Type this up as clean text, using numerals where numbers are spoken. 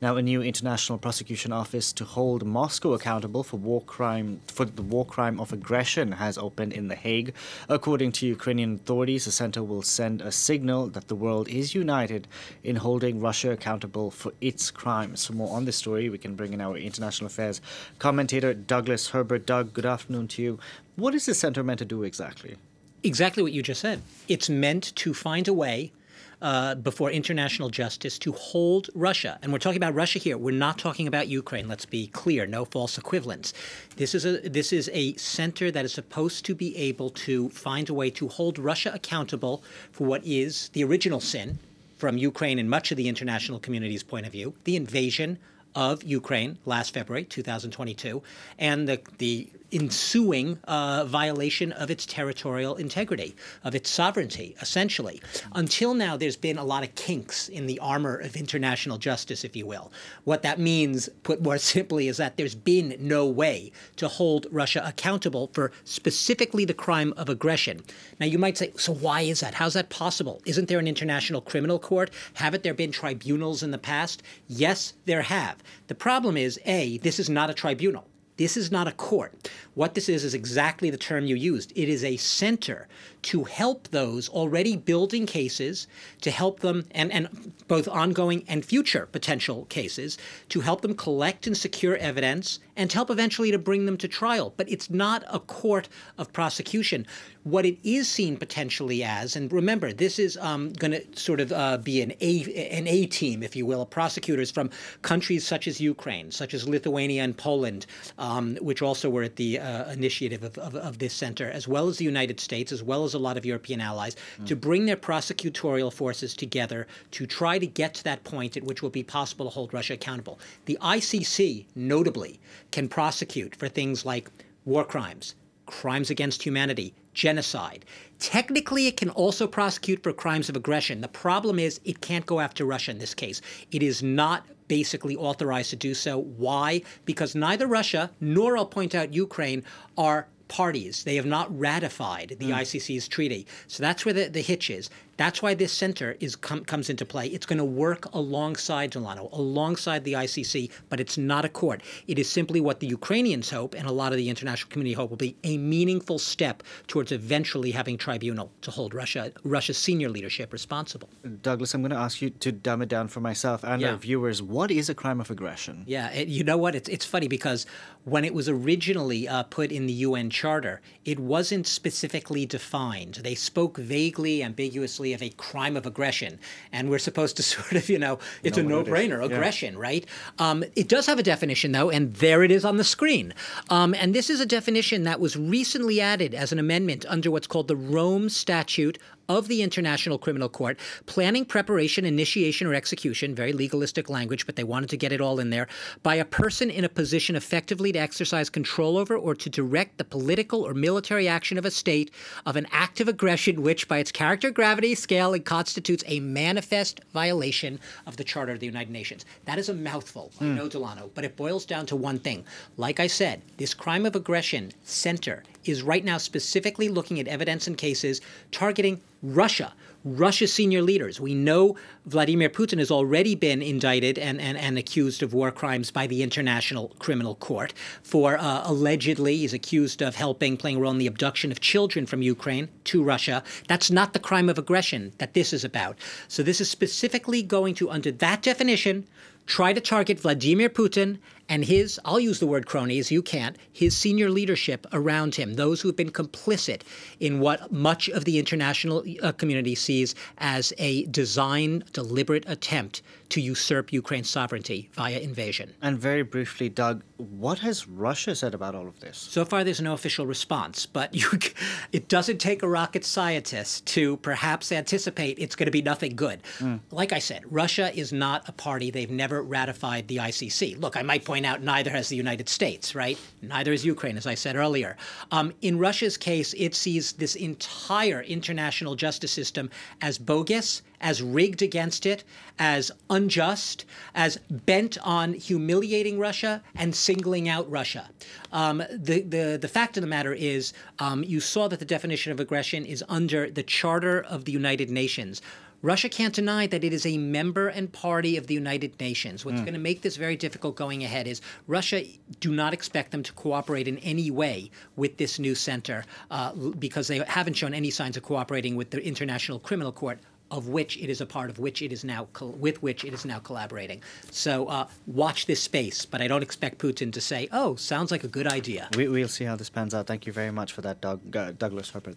now a new international prosecution office to hold Moscow accountable for the war crime of aggression has opened in The Hague. According to Ukrainian authorities, the center will send a signal that the world is united in holding Russia accountable for its crimes. For more on this story, we can bring in our international affairs commentator, Douglas Herbert. Doug, good afternoon to you. What is this center meant to do exactly? Exactly what you just said. It's meant to find a way before international justice to hold Russia. And we're talking about Russia here. We're not talking about Ukraine. Let's be clear. No false equivalents. This is a center that is supposed to be able to find a way to hold Russia accountable for what is the original sin from Ukraine and much of the international community's point of view, the invasion of Ukraine last February 2022, and the ensuing violation of its territorial integrity, of its sovereignty, essentially. Until now, there's been a lot of kinks in the armor of international justice, if you will. What that means, put more simply, is that there's been no way to hold Russia accountable for specifically the crime of aggression. Now, you might say, so why is that? How's that possible? Isn't there an International Criminal Court? Haven't there been tribunals in the past? Yes, there have. The problem is, A, this is not a tribunal. This is not a court. What this is exactly the term you used. It is a center to help those already building cases, to help them, and both ongoing and future potential cases, to help them collect and secure evidence and to help eventually to bring them to trial. But it's not a court of prosecution. What it is seen potentially as, and remember, this is going to sort of be an A team, if you will, of prosecutors from countries such as Ukraine, such as Lithuania and Poland, which also were at the initiative of this center, as well as the United States, as well as a lot of European allies, to bring their prosecutorial forces together to try to get to that point at which will be possible to hold Russia accountable. The ICC, notably, can prosecute for things like war crimes, crimes against humanity, genocide. Technically, it can also prosecute for crimes of aggression. The problem is it can't go after Russia in this case. It is not basically authorized to do so. Why? Because neither Russia nor, I'll point out, Ukraine are parties. They have not ratified the ICC's treaty. So that's where the hitch is. That's why this center comes into play. It's going to work alongside, Delano, alongside the ICC, but it's not a court. It is simply what the Ukrainians hope and a lot of the international community hope will be a meaningful step towards eventually having a tribunal to hold Russia's senior leadership responsible. Douglas, I'm going to ask you to dumb it down for myself and our viewers. What is a crime of aggression? Yeah, you know what? It's funny because when it was originally put in the UN Charter, it wasn't specifically defined. They spoke vaguely, ambiguously, of a crime of aggression. And we're supposed to sort of, you know, it's a no-brainer, aggression, right? It does have a definition, though, and there it is on the screen. And this is a definition that was recently added as an amendment under what's called the Rome Statute of the International Criminal Court, planning, preparation, initiation, or execution, very legalistic language, but they wanted to get it all in there, by a person in a position effectively to exercise control over or to direct the political or military action of a state of an act of aggression which, by its character, gravity, scale, and constitutes a manifest violation of the Charter of the United Nations. That is a mouthful, I know, Delano, but it boils down to one thing. Like I said, this crime of aggression center is right now specifically looking at evidence and cases targeting Russia, Russia's senior leaders. We know Vladimir Putin has already been indicted and accused of war crimes by the International Criminal Court for allegedly he's accused of playing a role in the abduction of children from Ukraine to Russia. That's not the crime of aggression that this is about. So this is specifically going to, under that definition, try to target Vladimir Putin and his, I'll use the word cronies, you can't, his senior leadership around him, those who have been complicit in what much of the international community sees as a designed, deliberate attempt to usurp Ukraine's sovereignty via invasion. And very briefly, Doug, what has Russia said about all of this? So far, there's no official response, but it doesn't take a rocket scientist to perhaps anticipate it's going to be nothing good. Like I said, Russia is not a party. They've never ratified the ICC. Look, I might point out neither has the United States, right? Neither is Ukraine, as I said earlier. In Russia's case, it sees this entire international justice system as bogus, as rigged against it, as unjust, as bent on humiliating Russia and singling out Russia. The fact of the matter is you saw that the definition of aggression is under the Charter of the United Nations. Russia can't deny that it is a member and party of the United Nations. What's going to make this very difficult going ahead is Russia, do not expect them to cooperate in any way with this new center because they haven't shown any signs of cooperating with the International Criminal Court, of which it is a part, of which it is now collaborating. So watch this space, but I don't expect Putin to say, oh, sounds like a good idea. We'll see how this pans out. Thank you very much for that, Douglas Herbert there.